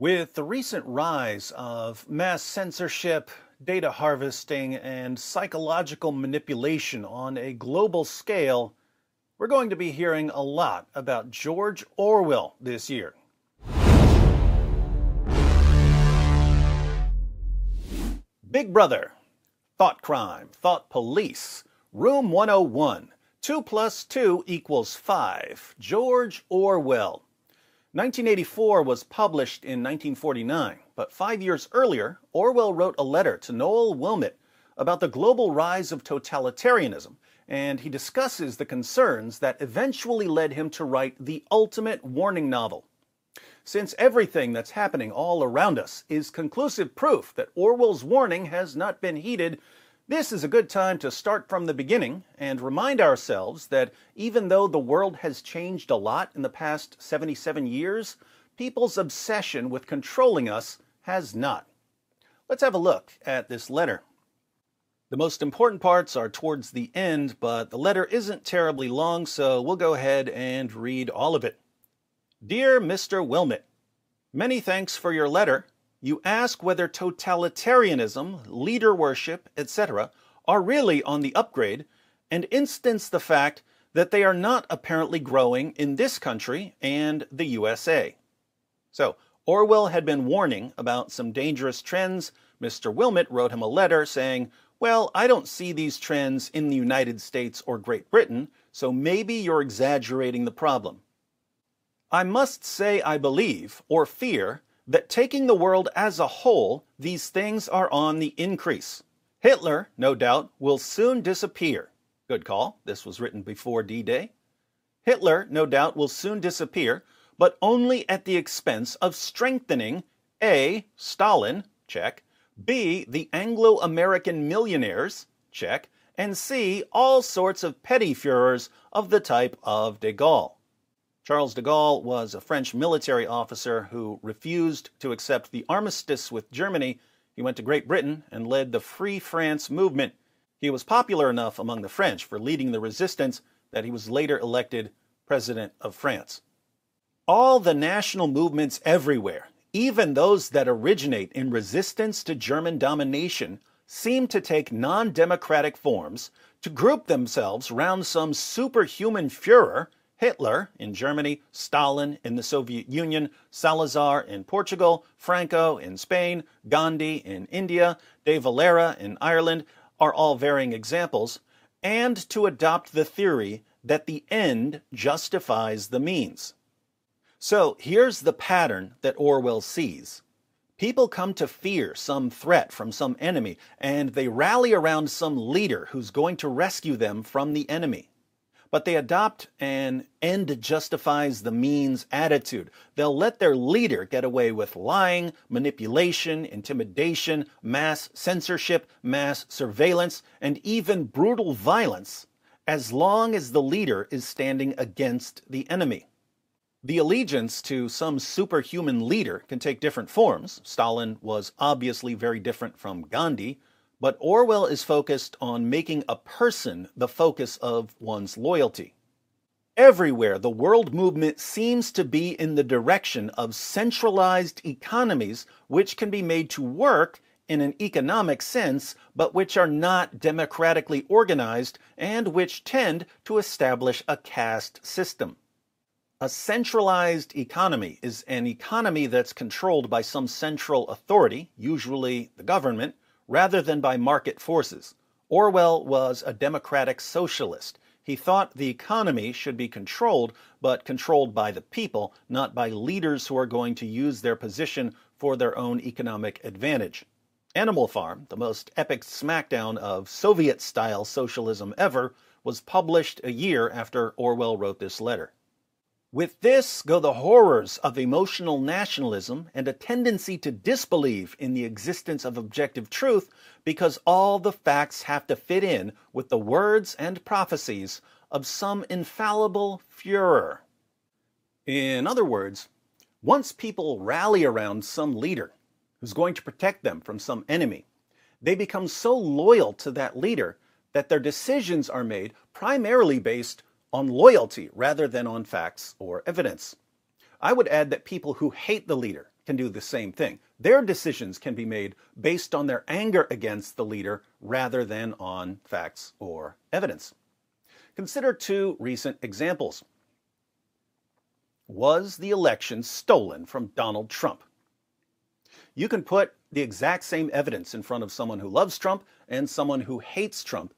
With the recent rise of mass censorship, data harvesting, and psychological manipulation on a global scale, we're going to be hearing a lot about George Orwell this year. Big Brother, Thought Crime, Thought Police, Room 101, 2 + 2 = 5, George Orwell. 1984 was published in 1949, but 5 years earlier, Orwell wrote a letter to Noel Wilmot about the global rise of totalitarianism, and he discusses the concerns that eventually led him to write the ultimate warning novel. Since everything that's happening all around us is conclusive proof that Orwell's warning has not been heeded, this is a good time to start from the beginning and remind ourselves that even though the world has changed a lot in the past 77 years, people's obsession with controlling us has not. Let's have a look at this letter. The most important parts are towards the end, but the letter isn't terribly long, so we'll go ahead and read all of it. Dear Mr. Wilmot, many thanks for your letter. You ask whether totalitarianism, leader worship, etc. are really on the upgrade, and instance the fact that they are not apparently growing in this country and the USA. So, Orwell had been warning about some dangerous trends. Mr. Wilmot wrote him a letter saying, well, I don't see these trends in the United States or Great Britain, so maybe you're exaggerating the problem. I must say I believe, or fear, that taking the world as a whole, these things are on the increase. Hitler, no doubt, will soon disappear. Good call. This was written before D-Day. Hitler, no doubt, will soon disappear, but only at the expense of strengthening A, Stalin, check, B, the Anglo-American millionaires, check, and C, all sorts of petty Führers of the type of de Gaulle. Charles de Gaulle was a French military officer who refused to accept the armistice with Germany. He went to Great Britain and led the Free France movement. He was popular enough among the French for leading the resistance that he was later elected President of France. All the national movements everywhere, even those that originate in resistance to German domination, seem to take non-democratic forms, to group themselves round some superhuman Führer, Hitler in Germany, Stalin in the Soviet Union, Salazar in Portugal, Franco in Spain, Gandhi in India, de Valera in Ireland are all varying examples, and to adopt the theory that the end justifies the means. So here's the pattern that Orwell sees. People come to fear some threat from some enemy, and they rally around some leader who's going to rescue them from the enemy. But they adopt an end justifies the means attitude. They'll let their leader get away with lying, manipulation, intimidation, mass censorship, mass surveillance, and even brutal violence, as long as the leader is standing against the enemy. The allegiance to some superhuman leader can take different forms. Stalin was obviously very different from Gandhi. But Orwell is focused on making a person the focus of one's loyalty. Everywhere, the world movement seems to be in the direction of centralized economies which can be made to work in an economic sense, but which are not democratically organized and which tend to establish a caste system. A centralized economy is an economy that's controlled by some central authority, usually the government, rather than by market forces. Orwell was a democratic socialist. He thought the economy should be controlled, but controlled by the people, not by leaders who are going to use their position for their own economic advantage. Animal Farm, the most epic smackdown of Soviet-style socialism ever, was published a year after Orwell wrote this letter. With this go the horrors of emotional nationalism and a tendency to disbelieve in the existence of objective truth because all the facts have to fit in with the words and prophecies of some infallible Führer. In other words, once people rally around some leader who's going to protect them from some enemy, they become so loyal to that leader that their decisions are made primarily based on loyalty rather than on facts or evidence. I would add that people who hate the leader can do the same thing. Their decisions can be made based on their anger against the leader rather than on facts or evidence. Consider two recent examples. Was the election stolen from Donald Trump? You can put the exact same evidence in front of someone who loves Trump and someone who hates Trump,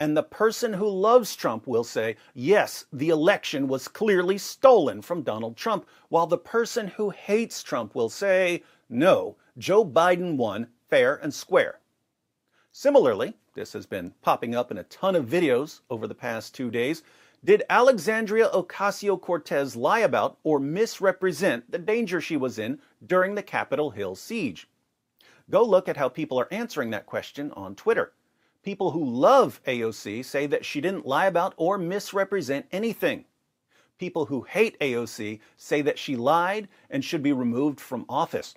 and the person who loves Trump will say, yes, the election was clearly stolen from Donald Trump, while the person who hates Trump will say, no, Joe Biden won fair and square. Similarly, this has been popping up in a ton of videos over the past 2 days. Did Alexandria Ocasio-Cortez lie about or misrepresent the danger she was in during the Capitol Hill siege? Go look at how people are answering that question on Twitter. People who love AOC say that she didn't lie about or misrepresent anything. People who hate AOC say that she lied and should be removed from office.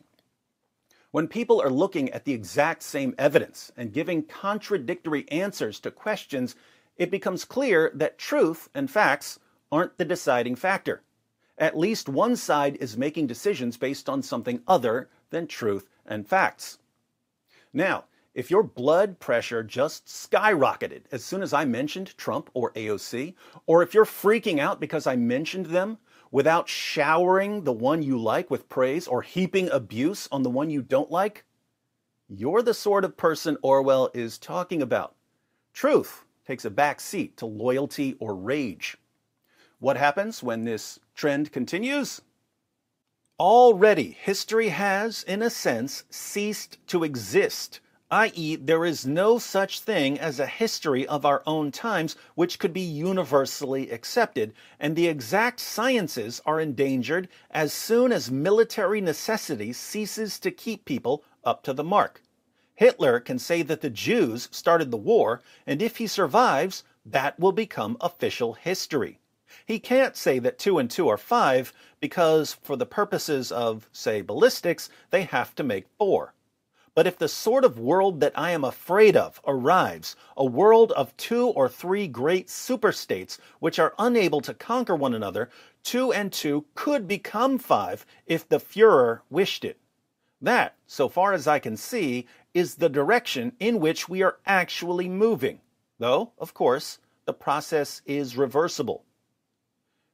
When people are looking at the exact same evidence and giving contradictory answers to questions, it becomes clear that truth and facts aren't the deciding factor. At least one side is making decisions based on something other than truth and facts. Now, if your blood pressure just skyrocketed as soon as I mentioned Trump or AOC, or if you're freaking out because I mentioned them without showering the one you like with praise or heaping abuse on the one you don't like, you're the sort of person Orwell is talking about. Truth takes a back seat to loyalty or rage. What happens when this trend continues? Already, history has, in a sense, ceased to exist. I.e., there is no such thing as a history of our own times which could be universally accepted, and the exact sciences are endangered as soon as military necessity ceases to keep people up to the mark. Hitler can say that the Jews started the war, and if he survives, that will become official history. He can't say that 2 and 2 are 5 because, for the purposes of, say, ballistics, they have to make 4. But if the sort of world that I am afraid of arrives, a world of 2 or 3 great superstates which are unable to conquer one another, 2 and 2 could become 5 if the Fuhrer wished it. That, so far as I can see, is the direction in which we are actually moving, though, of course, the process is reversible.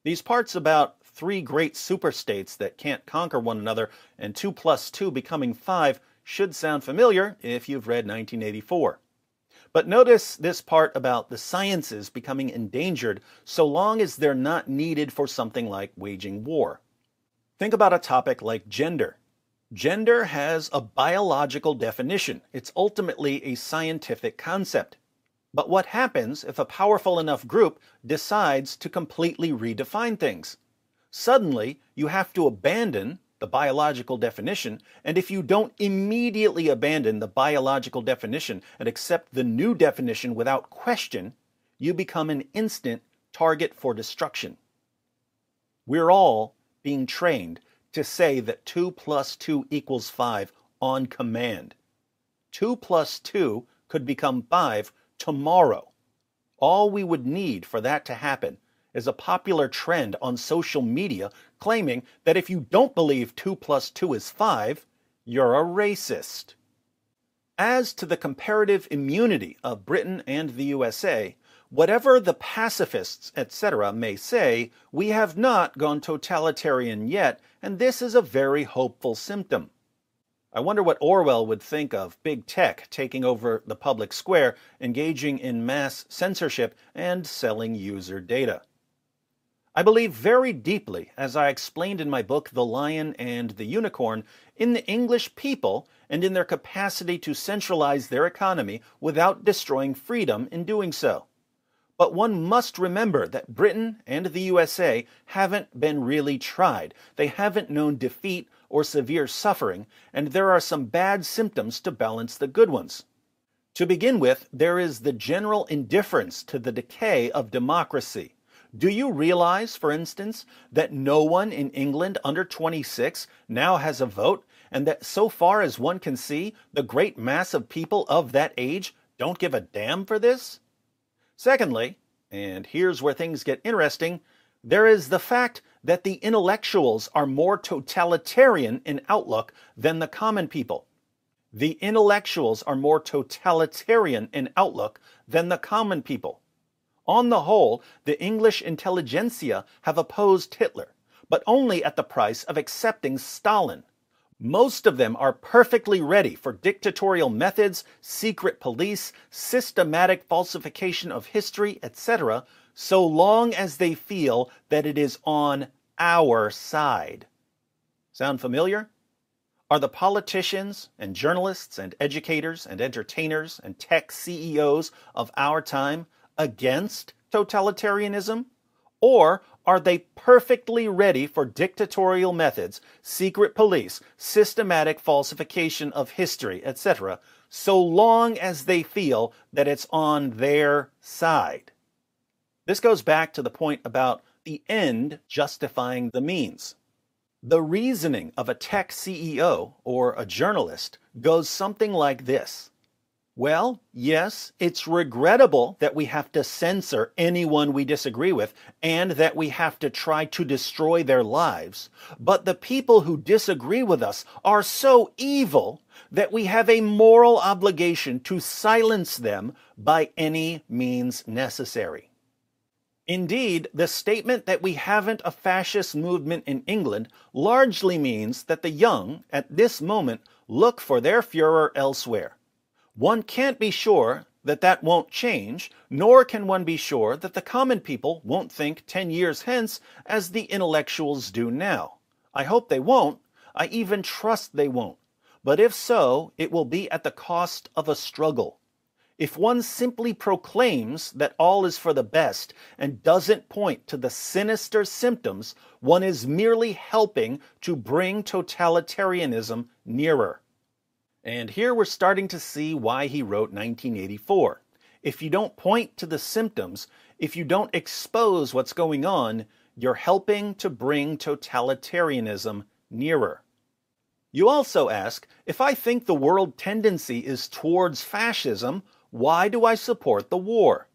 These parts about 3 great superstates that can't conquer one another and 2 plus 2 becoming 5 should sound familiar if you've read 1984. But notice this part about the sciences becoming endangered so long as they're not needed for something like waging war. Think about a topic like gender. Gender has a biological definition. It's ultimately a scientific concept. But what happens if a powerful enough group decides to completely redefine things? Suddenly, you have to abandon the biological definition, and if you don't immediately abandon the biological definition and accept the new definition without question, you become an instant target for destruction. We're all being trained to say that 2 plus 2 equals 5 on command. 2 plus 2 could become 5 tomorrow. All we would need for that to happen is a popular trend on social media claiming that if you don't believe 2 plus 2 is 5, you're a racist. As to the comparative immunity of Britain and the USA, whatever the pacifists, etc. may say, we have not gone totalitarian yet, and this is a very hopeful symptom. I wonder what Orwell would think of big tech taking over the public square, engaging in mass censorship, and selling user data. I believe very deeply, as I explained in my book The Lion and the Unicorn, in the English people and in their capacity to centralize their economy without destroying freedom in doing so. But one must remember that Britain and the USA haven't been really tried. They haven't known defeat or severe suffering, and there are some bad symptoms to balance the good ones. To begin with, there is the general indifference to the decay of democracy. Do you realize, for instance, that no one in England under 26 now has a vote, and that so far as one can see, the great mass of people of that age don't give a damn for this? Secondly, and here's where things get interesting, there is the fact that the intellectuals are more totalitarian in outlook than the common people. The intellectuals are more totalitarian in outlook than the common people. On the whole, the English intelligentsia have opposed Hitler, but only at the price of accepting Stalin. Most of them are perfectly ready for dictatorial methods, secret police, systematic falsification of history, etc., so long as they feel that it is on our side. Sound familiar? Are the politicians and journalists and educators and entertainers and tech CEOs of our time against totalitarianism? Or are they perfectly ready for dictatorial methods, secret police, systematic falsification of history, etc., so long as they feel that it's on their side? This goes back to the point about the end justifying the means. The reasoning of a tech CEO or a journalist goes something like this. Well, yes, it's regrettable that we have to censor anyone we disagree with and that we have to try to destroy their lives, but the people who disagree with us are so evil that we have a moral obligation to silence them by any means necessary. Indeed, the statement that we haven't a fascist movement in England largely means that the young, at this moment, look for their Führer elsewhere. One can't be sure that that won't change, nor can one be sure that the common people won't think 10 years hence as the intellectuals do now. I hope they won't. I even trust they won't. But if so, it will be at the cost of a struggle. If one simply proclaims that all is for the best and doesn't point to the sinister symptoms, one is merely helping to bring totalitarianism nearer. And here we're starting to see why he wrote 1984. If you don't point to the symptoms, if you don't expose what's going on, you're helping to bring totalitarianism nearer. You also ask, if I think the world tendency is towards fascism, why do I support the war?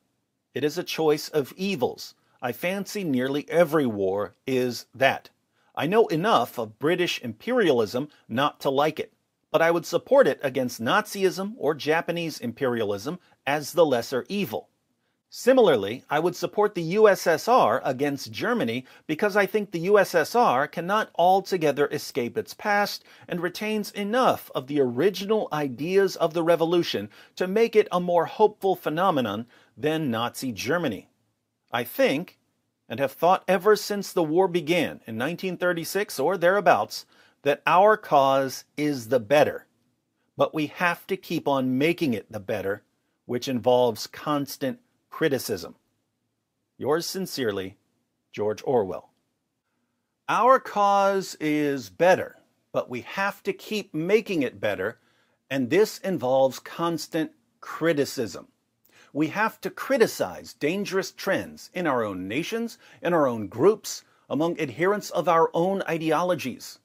It is a choice of evils. I fancy nearly every war is that. I know enough of British imperialism not to like it, but I would support it against Nazism or Japanese imperialism as the lesser evil. Similarly, I would support the USSR against Germany because I think the USSR cannot altogether escape its past and retains enough of the original ideas of the revolution to make it a more hopeful phenomenon than Nazi Germany. I think, and have thought ever since the war began in 1936 or thereabouts, that our cause is the better, but we have to keep on making it the better, which involves constant criticism. Yours sincerely, George Orwell. Our cause is better, but we have to keep making it better, and this involves constant criticism. We have to criticize dangerous trends in our own nations, in our own groups, among adherents of our own ideologies.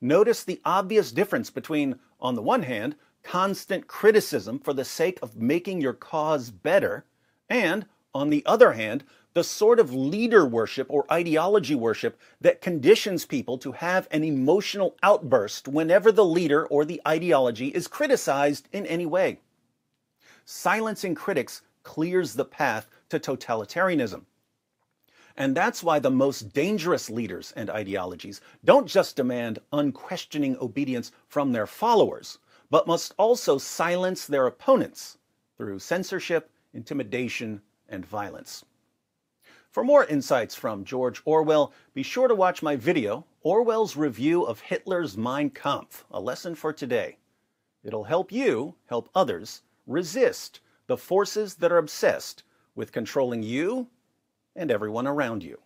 Notice the obvious difference between, on the one hand, constant criticism for the sake of making your cause better, and, on the other hand, the sort of leader worship or ideology worship that conditions people to have an emotional outburst whenever the leader or the ideology is criticized in any way. Silencing critics clears the path to totalitarianism. And that's why the most dangerous leaders and ideologies don't just demand unquestioning obedience from their followers, but must also silence their opponents through censorship, intimidation, and violence. For more insights from George Orwell, be sure to watch my video, Orwell's Review of Hitler's Mein Kampf, a lesson for today. It'll help you help others resist the forces that are obsessed with controlling you and everyone around you.